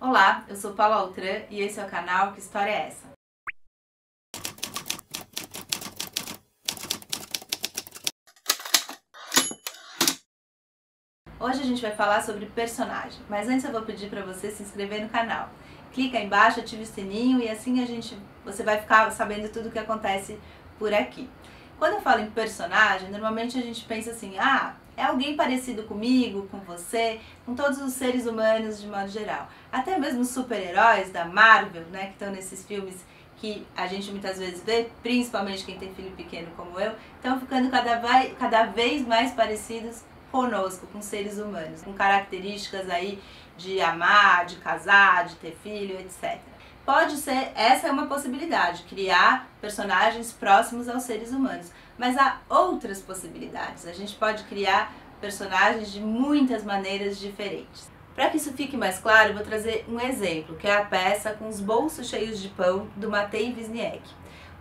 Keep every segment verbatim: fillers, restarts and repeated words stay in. Olá, eu sou Paula Autran e esse é o canal Que História É Essa? Hoje a gente vai falar sobre personagem, mas antes eu vou pedir para você se inscrever no canal. Clica aí embaixo, ativa o sininho e assim a gente, você vai ficar sabendo tudo o que acontece por aqui. Quando eu falo em personagem, normalmente a gente pensa assim, ah, é alguém parecido comigo, com você, com todos os seres humanos de modo geral. Até mesmo os super-heróis da Marvel, né, que estão nesses filmes que a gente muitas vezes vê, principalmente quem tem filho pequeno como eu, estão ficando cada, vai, cada vez mais parecidos conosco, com seres humanos, com características aí de amar, de casar, de ter filho, etcétera. Pode ser, essa é uma possibilidade, criar personagens próximos aos seres humanos, mas há outras possibilidades, a gente pode criar personagens de muitas maneiras diferentes. Para que isso fique mais claro, eu vou trazer um exemplo, que é a peça Com os Bolsos Cheios de Pão, do Matei Visniec,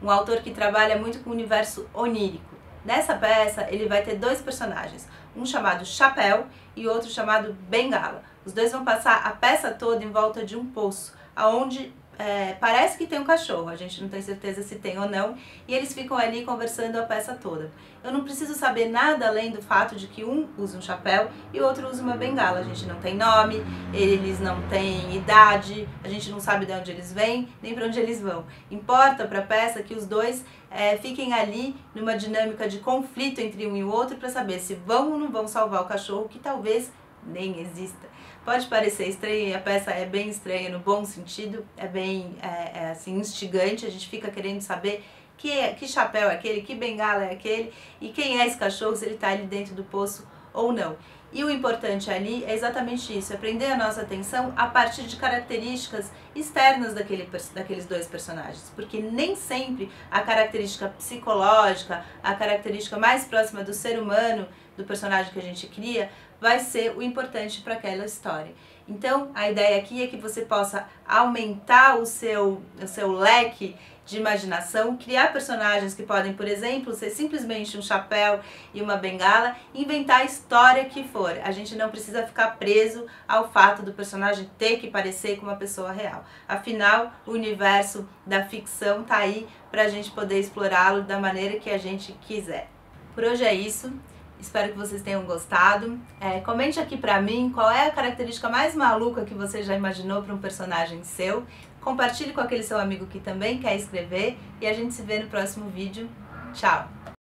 um autor que trabalha muito com o universo onírico. Nessa peça, ele vai ter dois personagens, um chamado Chapéu e outro chamado Bengala. Os dois vão passar a peça toda em volta de um poço, aonde é, parece que tem um cachorro, a gente não tem certeza se tem ou não, e eles ficam ali conversando a peça toda. Eu não preciso saber nada além do fato de que um usa um chapéu e o outro usa uma bengala. A gente não tem nome, eles não têm idade, a gente não sabe de onde eles vêm, nem para onde eles vão. Importa para a peça que os dois é, fiquem ali numa dinâmica de conflito entre um e o outro para saber se vão ou não vão salvar o cachorro, que talvez nem exista. Pode parecer estranho, e a peça é bem estranha no bom sentido, é bem é, é, assim, instigante, a gente fica querendo saber que, é, que chapéu é aquele, que bengala é aquele, e quem é esse cachorro, se ele está ali dentro do poço ou não. E o importante ali é exatamente isso, é prender a nossa atenção a partir de características externas daquele, daqueles dois personagens, porque nem sempre a característica psicológica, a característica mais próxima do ser humano, do personagem que a gente cria, vai ser o importante para aquela história. Então, a ideia aqui é que você possa aumentar o seu, o seu leque de imaginação, criar personagens que podem, por exemplo, ser simplesmente um chapéu e uma bengala, inventar a história que for. A gente não precisa ficar preso ao fato do personagem ter que parecer com uma pessoa real. Afinal, o universo da ficção tá aí para a gente poder explorá-lo da maneira que a gente quiser. Por hoje é isso. Espero que vocês tenham gostado. É, comente aqui pra mim qual é a característica mais maluca que você já imaginou para um personagem seu. Compartilhe com aquele seu amigo que também quer escrever. E a gente se vê no próximo vídeo. Tchau!